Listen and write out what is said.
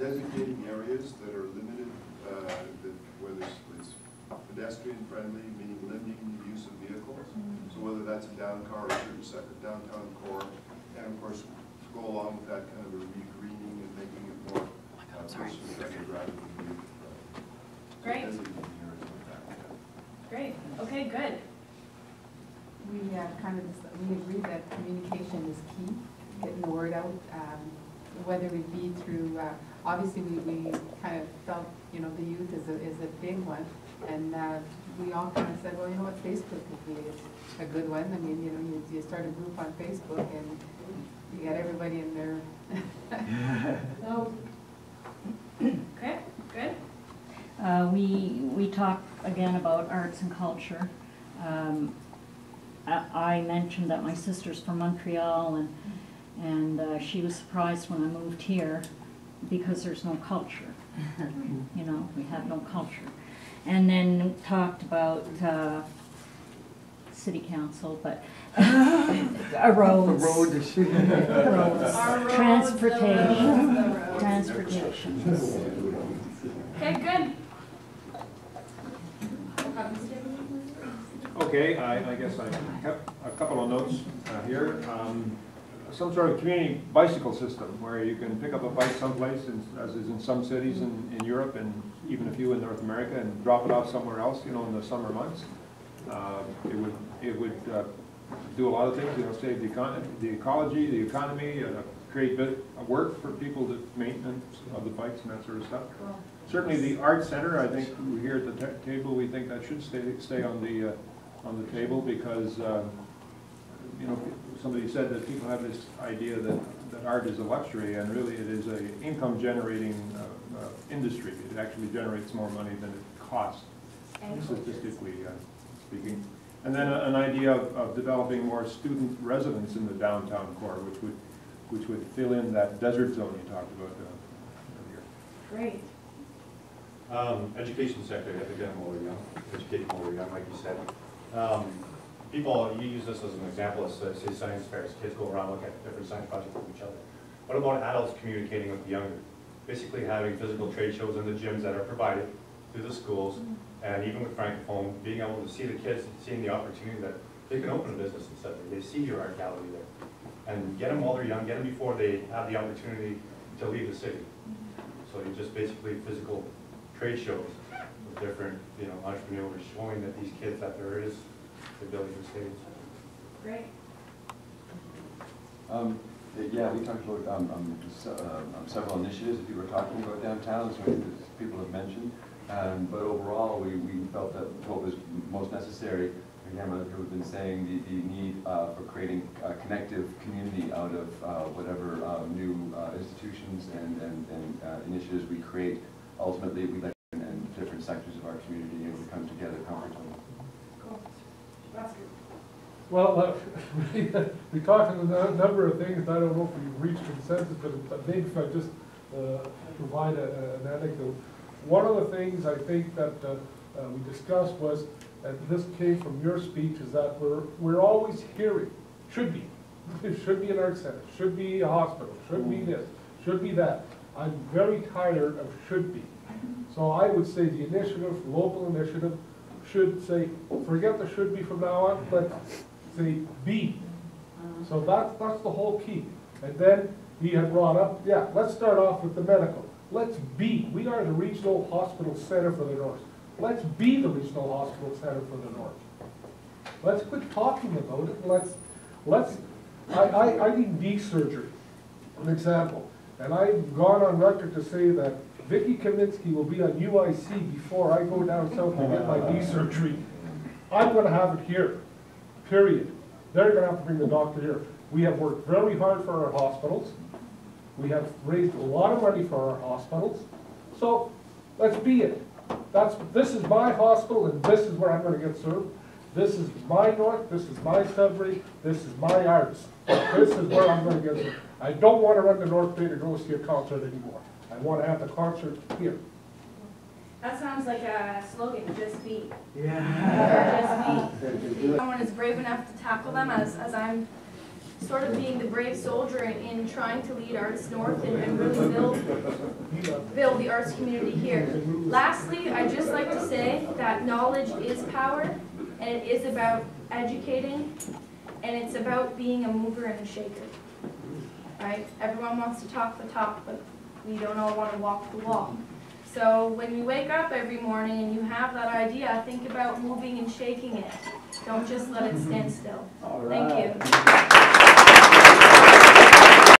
designating areas that are limited, whether it's pedestrian friendly, meaning limiting the use of vehicles, so whether that's a downtown core, and of course go along with that kind of a regreening and making it more person-friendly rather than vehicle friendly. Great. So great. Okay, good. We we agree that communication is key, getting the word out, whether it be through, obviously we kind of felt, you know, the youth is a big one, and we all kind of said, well, you know what, Facebook could be a good one. I mean, you know, you start a group on Facebook and you got everybody in there. So, okay, good. We talked again about arts and culture. I mentioned that my sister's from Montreal, and she was surprised when I moved here because there's no culture. You know, we have no culture. And then talked about city council, but roads, transportation. Okay, good. Okay, I guess I have a couple of notes here. Some sort of community bicycle system where you can pick up a bike someplace, as is in some cities in Europe and even a few in North America, and drop it off somewhere else, you know, in the summer months. It would do a lot of things, you know, save the ecology, the economy, create work for people, the maintenance of the bikes and that sort of stuff. Certainly the Arts Center, I think here at the table, we think that should stay on the table because, you know, somebody said that people have this idea that art is a luxury, and really it is an income-generating industry. It actually generates more money than it costs, statistically speaking. And then an idea of developing more student residents in the downtown core, which would fill in that desert zone you talked about earlier. Great. Education sector, again, while we're young, educating while we're young, like you said. People, you use this as an example, as say science fairs. Kids go around looking at different science projects with each other. What about adults communicating with the younger? Basically having physical trade shows in the gyms that are provided through the schools, and even with Francophone, being able to see the kids, seeing the opportunity that they can open a business in Sudbury. They see your art gallery there. And get them while they're young, get them before they have the opportunity to leave the city. So you just basically physical trade shows with different, you know, entrepreneurs, showing that these kids that there is the ability to stage. Great. Yeah, we talked about several initiatives that you were talking about downtown, as people have mentioned. But overall, we felt that what was most necessary, again, who have been saying the need for creating a connective community out of whatever new institutions and initiatives we create. Ultimately, we let in different sectors of our community and we come together comfortably. Cool. That's good. Well, we talked on a number of things, and I don't know if we reached consensus, but maybe if I just provide an anecdote. One of the things I think that we discussed was, and this came from your speech, is that we're always hearing, should be an art center, should be a hospital, should be this, should be that. I'm very tired of should be. So I would say the initiative, local initiative, should say, forget the should be from now on, but say be. So that's the whole key. And then he had brought up, yeah, let's start off with the medical. Let's be. We are the regional hospital center for the North. Let's be the regional hospital center for the North. Let's quit talking about it. I need knee surgery, an example. And I've gone on record to say that Vicky Kaminsky will be on UIC before I go down south to get my knee surgery. I'm going to have it here, period. They're going to have to bring the doctor here. We have worked very hard for our hospitals. We have raised a lot of money for our hospitals. So let's be it. This is my hospital, and this is where I'm going to get served. This is my North, this is my Sudbury, this is my Arts. This is where I'm going to get served. I don't want to run to North Bay to go see a concert anymore. I want to have the concert here. That sounds like a slogan, just be. Yeah. Just be. Someone is brave enough to tackle them, as I'm sort of being the brave soldier in trying to lead Arts North and really build build the arts community here. Lastly, I'd just like to say that knowledge is power, and it is about educating, and it's about being a mover and a shaker. Right? Everyone wants to talk the talk, but we don't all want to walk the walk. So when you wake up every morning and you have that idea, think about moving and shaking it. Don't just let it stand still. All right. Thank you.